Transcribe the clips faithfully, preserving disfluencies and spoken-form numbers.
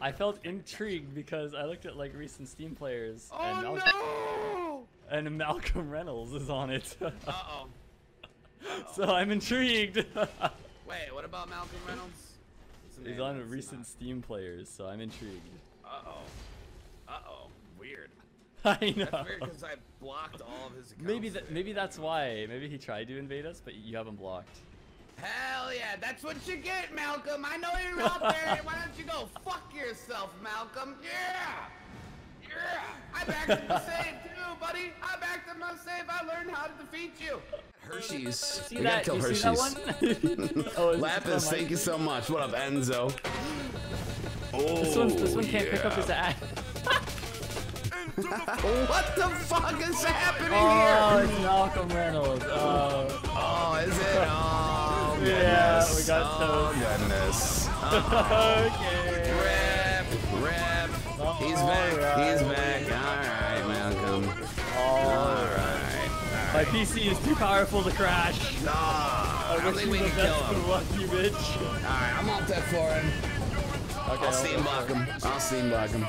I felt intrigued because I looked at like recent Steam players, oh, and, Malcolm no! and Malcolm Reynolds is on it. Uh oh. Uh -oh. So I'm intrigued. Wait, what about Malcolm Reynolds? He's on recent not... Steam players, so I'm intrigued. Uh oh. Uh oh. Weird. I know. That's weird because I blocked all of his accounts. Maybe that. Maybe that's why. Maybe he tried to invade us, but you have him blocked. Hell yeah, that's what you get, Malcolm. I know you're out there. Why don't you go fuck yourself, Malcolm? Yeah! Yeah! I backed up the save too, buddy. I backed up my save. I learned how to defeat you. Hershey's. See we that? Gotta kill you Hershey's. See that one? Oh, Lapis, thank you so much. What up, Enzo? Oh, this one, this one can't yeah. pick up his ass. What the fuck is happening oh, here? Oh, it's Malcolm Reynolds. Oh, oh is it? Oh. Yeah, goodness. We got toast. Oh, goodness. Oh. Okay. Rip, rip. Oh, he's back, right. he's back. Alright, Malcolm. Alright. All right. My P C is too powerful to crash. Oh, I, I wish think we can kill him. Luck, you bitch. Alright, I'm off that for him. Okay, I'll steam block him. I'll steam block him.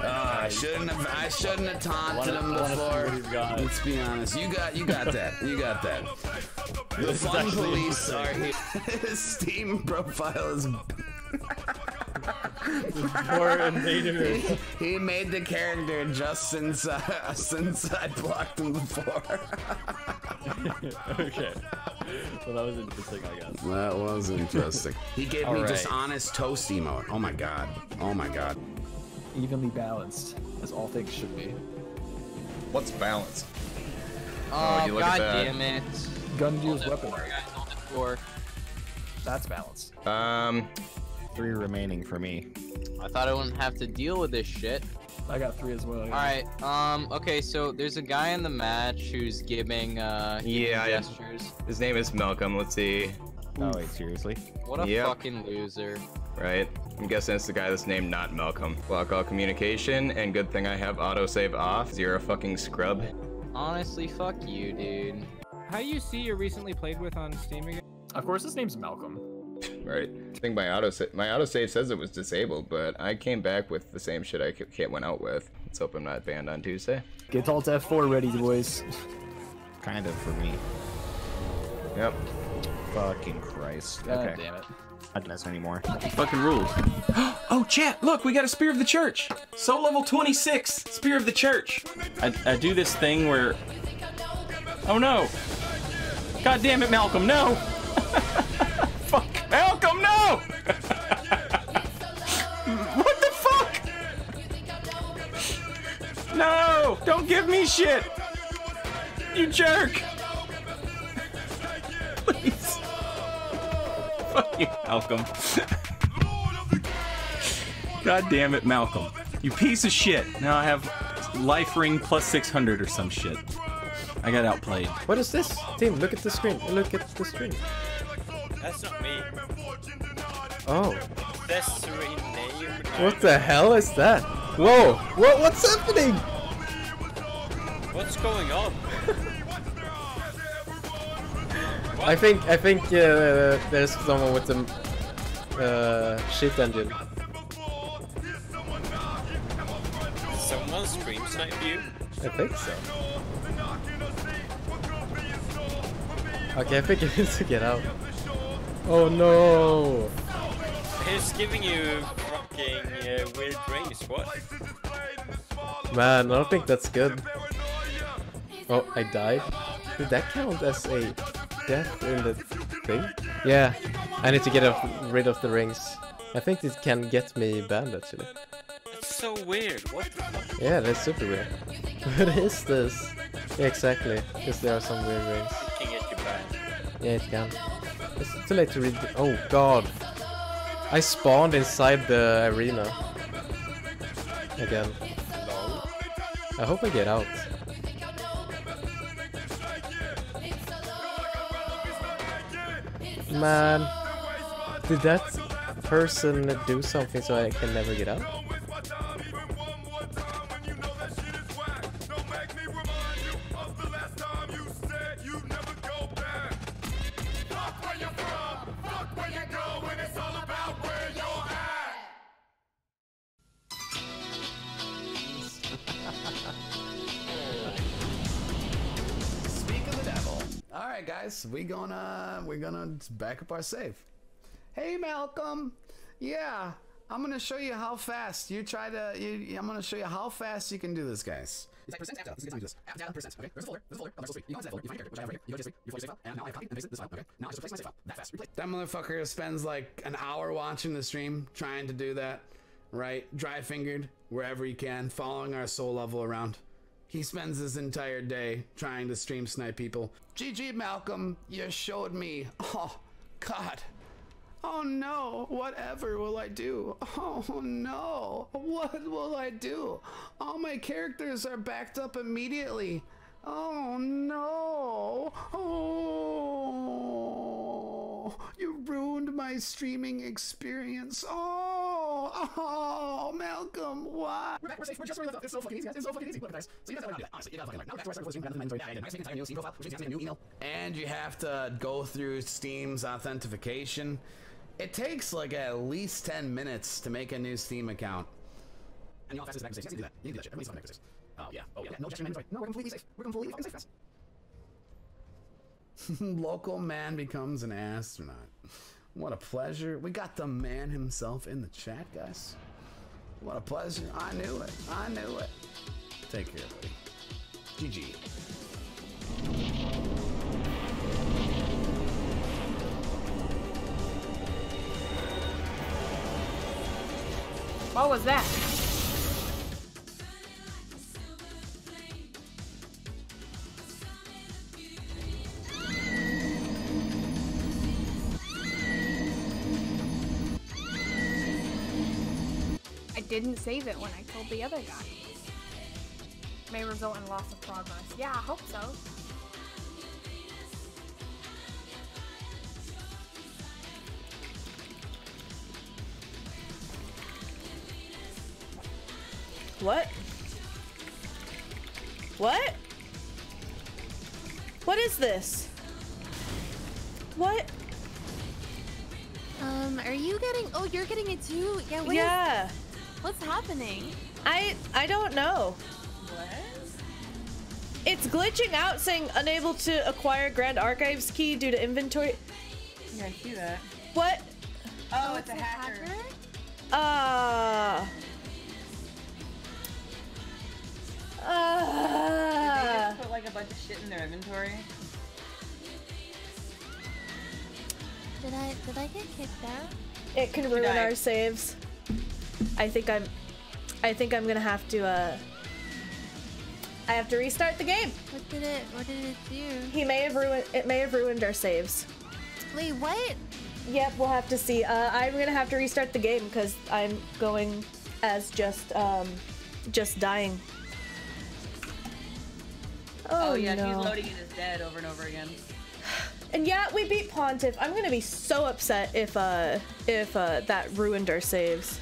Uh, I shouldn't have. I shouldn't have taunted him before. Let's be honest. You got. You got that. You got that. The fun police are here. His Steam profile is. Poor invader. He, he made the character just since uh, since I blocked him before. Okay. Well, that was interesting, I guess. That was interesting. He gave All me right. dishonest toast emote. Oh my god. Oh my god. Evenly balanced, as all things should be. What's balanced? Oh, oh god damn it. Gun deals weapon. Floor. That's balanced. Um, three remaining for me. I thought I wouldn't have to deal with this shit. I got three as well. Yeah. Alright, um, okay, so there's a guy in the match who's giving, uh, giving yeah, gestures. Yeah. His name is Malcolm, let's see. Oh, wait, seriously? What a yep. fucking loser. Right? I'm guessing it's the guy that's named not Malcolm. Block all communication, and good thing I have autosave off. Zero fucking scrub. Honestly, fuck you, dude. How do you see you're recently played with on Steam again? Of course, his name's Malcolm. Right. I think my autosave my autosave says it was disabled, but I came back with the same shit I can't went out with. Let's hope I'm not banned on Tuesday. Get Alt F four ready, boys. Kind of for me. Yep. Fucking Christ. God okay. damn it. Not doing this anymore. Fucking rules. Oh, chat! Look, we got a Spear of the Church! So level twenty-six! Spear of the Church! I, I do this thing where... Oh no! God damn it, Malcolm, no! Fuck! Malcolm, no! What the fuck?! No! Don't give me shit! You jerk! Please! Fuck you, Malcolm. God damn it, Malcolm. You piece of shit. Now I have life ring plus six hundred or some shit. I got outplayed. What is this? Team, look at the screen. Look at the screen. That's not me. Oh. That's name. What the hell is that? Whoa. What? What's happening? What's going on? I think I think uh, there's someone with the uh, shit engine. Someone stream snipe you? I think so. Okay, I think it needs to get out. Oh no! He's giving you fucking uh, weird rings. What? Man, I don't think that's good. Oh, I died. Did that count as a? Death in the thing? Yeah, I need to get off, rid of the rings. I think this can get me banned actually. That's so weird, what the fuck? Yeah, that's super weird. What is this? Yeah, exactly, because there are some weird rings. It can get you banned. Yeah, it can. It's too late to read the oh god. I spawned inside the arena. Again. No. I hope I get out. Man, did that person do something so I can never get out? right, guys, we gonna we're gonna back up our save. Hey, Malcolm. Yeah, I'm gonna show you how fast you try to. You, I'm gonna show you how fast you can do this, guys. It's like percent app data. This is how you do this. App data percent. Okay, there's a folder. There's a folder. Oh, there's a folder. You go into that folder. You find your character, which I have right here. You go to this, you flash your file, and now I copy and paste it this file. Okay, now I just replace my save file. That fast. Replace. That motherfucker spends like an hour watching the stream trying to do that. Right, dry fingered wherever he can, following our soul level around. He spends his entire day trying to stream snipe people. G G, Malcolm, you showed me. Oh, God. Oh, no. Whatever will I do? Oh, no. What will I do? All my characters are backed up immediately. Oh, no. Oh, you ruined my streaming experience. Oh, oh, Malcolm, why? We're back, we're safe, we're just where we left off. It's so fucking easy, guys. It's so fucking easy. Look at guys. So you guys gotta learn how to do that. Honestly, you gotta fucking learn. Now back to where I started with Steam, grab the inventory. Now I just take entire new Steam profile, which means you have to get a new email. And you have to go through Steam's authentication. It takes like at least ten minutes to make a new Steam account. And you all fastest microsaves. You guys can do that. You can do that shit. Everybody's on microsaves. Oh, yeah. Oh, yeah. No gesture inventory. No, we're completely safe. We're completely fucking safe, guys. Local man becomes an astronaut. What a pleasure. We got the man himself in the chat, guys. What a pleasure. I knew it. I knew it. Take care, buddy. G G. What was that? I didn't save it when I killed the other guy. May result in loss of progress. Yeah, I hope so. What? What? What is this? What? Um, are you getting- oh, you're getting it too? Yeah, what yeah. Is, what's happening? I- I don't know. What? It's glitching out saying unable to acquire Grand Archives key due to inventory- Yeah, I see that. What? Oh, oh it's, it's a, a hacker. hacker? Uh... Uh, Did they just put like a bunch of shit in their inventory? Did I did I get kicked out? It can ruin our saves. I think I'm I think I'm gonna have to uh I have to restart the game. What did it what did it do? He may have ruined it may have ruined our saves. Wait, what? Yep, we'll have to see. Uh I'm gonna have to restart the game because I'm going as just um just dying. Oh, oh yeah, no. He's loading it as dead over and over again. And yeah, we beat Pontiff. I'm gonna be so upset if uh if uh that ruined our saves.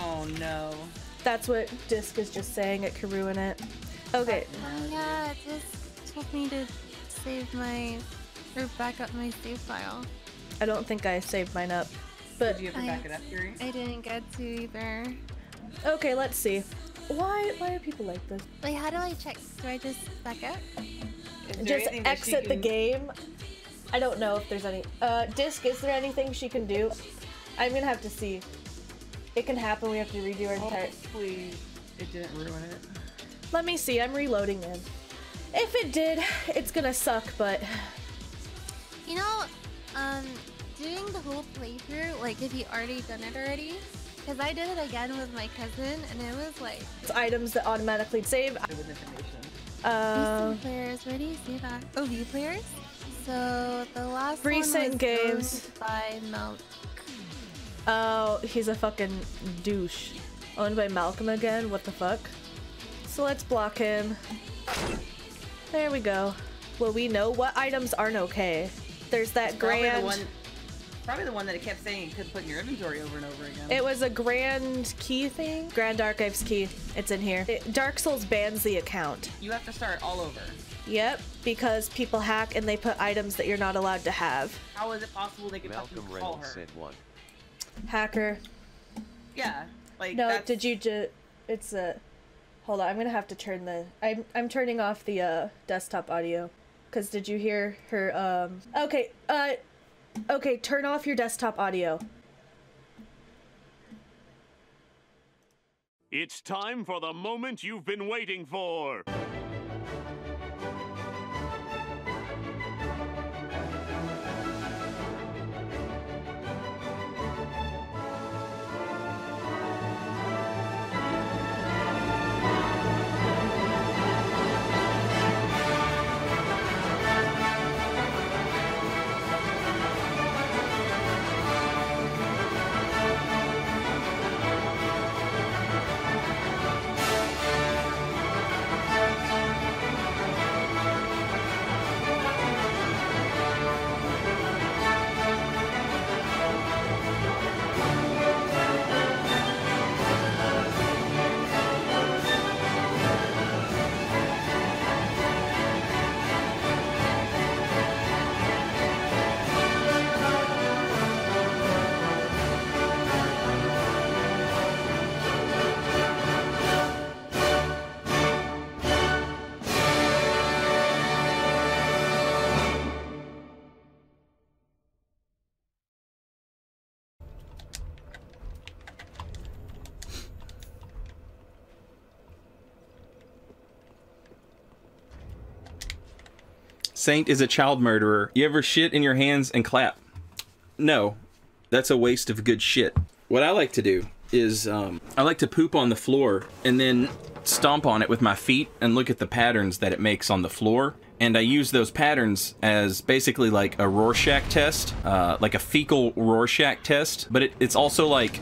Oh no. That's what Disc is just saying. It could ruin it. Okay. Oh yeah, it just told me to save my or back up my save file. I don't think I saved mine up. But did you ever I, back it up, Yuri? I didn't get to either. Okay, let's see. Why? Why are people like this? Wait, how do I check? Do I just back up? Just exit the game? I don't know if there's any. Uh, Disc, is there anything she can do? I'm gonna have to see. It can happen. We have to redo our entire. Hopefully, it didn't ruin it. Let me see. I'm reloading in. If it did, it's gonna suck. But you know, um, doing the whole playthrough, like if you already done it already. Because I did it again with my cousin, and it was like... It's items that automatically save. Uh, players, where do you see that? Oh, view players? So, the last recent one was games. Owned by Malcolm. Oh, he's a fucking douche. Owned by Malcolm again? What the fuck? So let's block him. There we go. Well, we know what items aren't okay. There's that grand... Probably the one that it kept saying you couldn't put in your inventory over and over again. It was a grand key thing. Grand Archives key. It's in here. It, Dark Souls bans the account. You have to start all over. Yep, because people hack and they put items that you're not allowed to have. How is it possible they could fucking call her? Said one. Hacker. Yeah. Like no, that's... did you ju- It's a... Hold on, I'm gonna have to turn the... I'm, I'm turning off the uh, desktop audio. Because did you hear her? Um, okay, uh, okay, turn off your desktop audio. It's time for the moment you've been waiting for. Saint is a child murderer. You ever shit in your hands and clap? No, that's a waste of good shit. What I like to do is um, I like to poop on the floor and then stomp on it with my feet and look at the patterns that it makes on the floor. And I use those patterns as basically like a Rorschach test, uh, like a fecal Rorschach test. But it, it's also like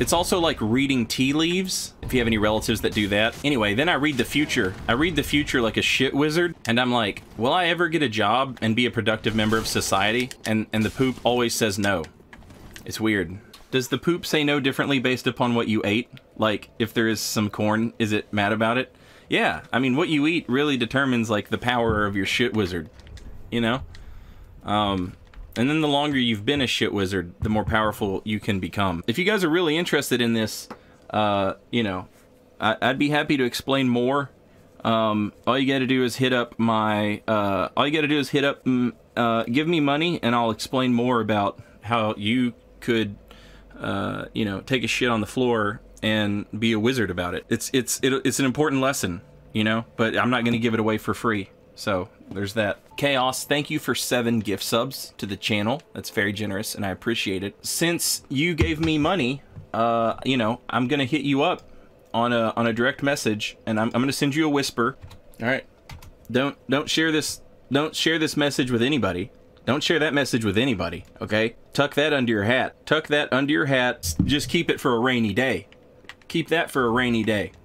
it's also like reading tea leaves. If you have any relatives that do that. Anyway, then I read the future. I read the future like a shit wizard, and I'm like, will I ever get a job and be a productive member of society? And and the poop always says no. It's weird. Does the poop say no differently based upon what you ate? Like, if there is some corn, is it mad about it? Yeah, I mean, what you eat really determines, like, the power of your shit wizard, you know? Um... And then the longer you've been a shit wizard, the more powerful you can become. If you guys are really interested in this, Uh, you know, I, I'd be happy to explain more. Um, all you gotta do is hit up my, uh, all you gotta do is hit up, mm, uh, give me money and I'll explain more about how you could, uh, you know, take a shit on the floor and be a wizard about it. It's, it's, it, it's an important lesson, you know, but I'm not gonna give it away for free. So there's that. Chaos, thank you for seven gift subs to the channel. That's very generous and I appreciate it. Since you gave me money, Uh, you know, I'm gonna hit you up on a on a direct message, and I'm I'm gonna send you a whisper. All right, don't don't share this don't share this message with anybody. Don't share that message with anybody. Okay, tuck that under your hat. Tuck that under your hat. Just keep it for a rainy day. Keep that for a rainy day.